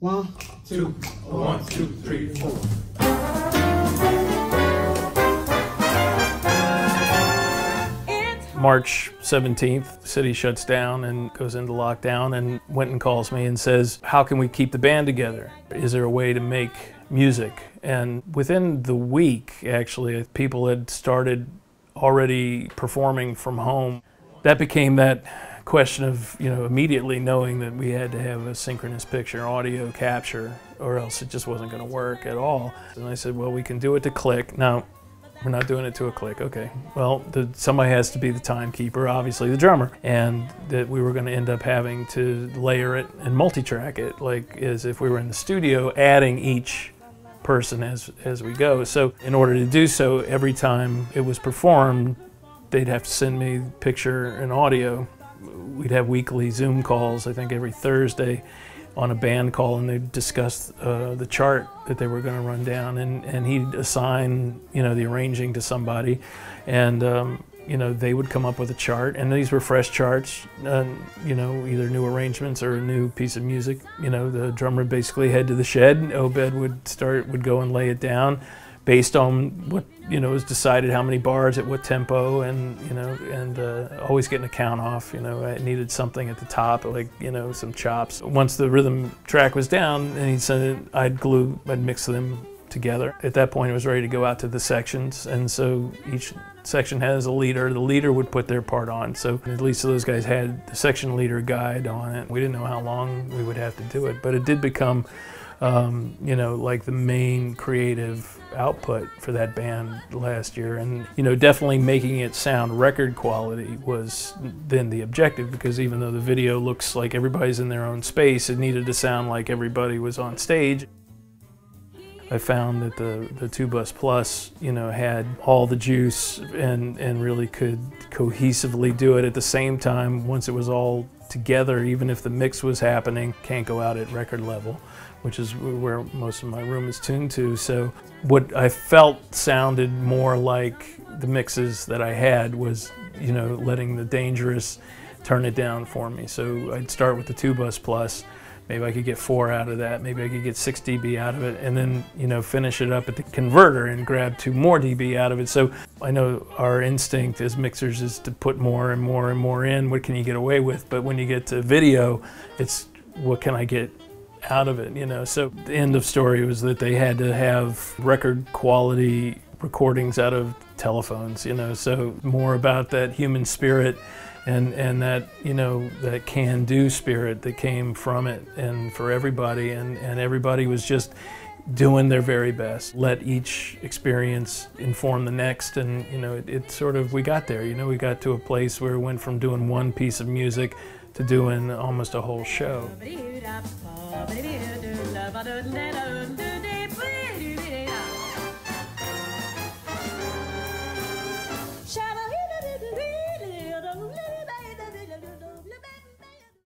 1, 2, 1, 2, 3, 4. March 17th, the city shuts down and goes into lockdown, and Wynton calls me and says, how can we keep the band together? Is there a way to make music? And within the week, actually, people had started already performing from home. That became that question of, you know, immediately knowing that we had to have a synchronous picture, audio capture, or else it just wasn't going to work at all. And I said, well, we can do it to click. No, we're not doing it to a click. Okay, well, somebody has to be the timekeeper, obviously the drummer, and that we were going to end up having to layer it and multi-track it, like as if we were in the studio, adding each person as we go. So in order to do so, every time it was performed, they'd have to send me picture and audio. We'd have weekly Zoom calls, I think every Thursday, on a band call, and they'd discuss the chart that they were going to run down, and he'd assign, you know, the arranging to somebody, and you know, they would come up with a chart, and these were fresh charts, you know, either new arrangements or a new piece of music. You know, the drummer would basically head to the shed, and Obed would go and lay it down, based on what, you know, was decided, how many bars at what tempo, and, you know, and always getting a count off. You know, I needed something at the top, like, you know, some chops. Once the rhythm track was down, and he'd send it, I'd mix them together. At that point, it was ready to go out to the sections, and so each section has a leader. The leader would put their part on, so at least those guys had the section leader guide on it. We didn't know how long we would have to do it, but it did become, you know, like the main creative output for that band last year. And, you know, definitely making it sound record quality was then the objective, because even though the video looks like everybody's in their own space, it needed to sound like everybody was on stage. I found that the 2-BUS+, you know, had all the juice and really could cohesively do it at the same time once it was all together, even if the mix was happening. Can't go out at record level, which is where most of my room is tuned to. So what I felt sounded more like the mixes that I had was, you know, letting the Dangerous turn it down for me. So I'd start with the 2-BUS+, maybe I could get 4 out of that, maybe I could get 6 dB out of it, and then, you know, finish it up at the converter and grab 2 more dB out of it. So I know our instinct as mixers is to put more and more and more in. What can you get away with? But when you get to video, it's what can I get out of it, you know? So the end of story was that they had to have record quality recordings out of telephones, you know, so more about that human spirit and that, you know, that can-do spirit that came from it and for everybody, and everybody was just doing their very best. Let each experience inform the next, and, you know, it sort of, we got there, you know, we got to a place where we went from doing one piece of music to doing almost a whole show.